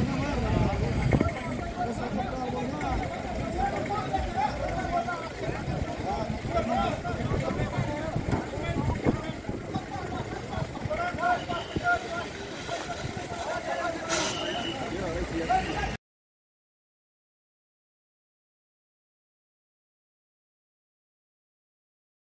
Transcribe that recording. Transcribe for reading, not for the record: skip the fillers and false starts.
What?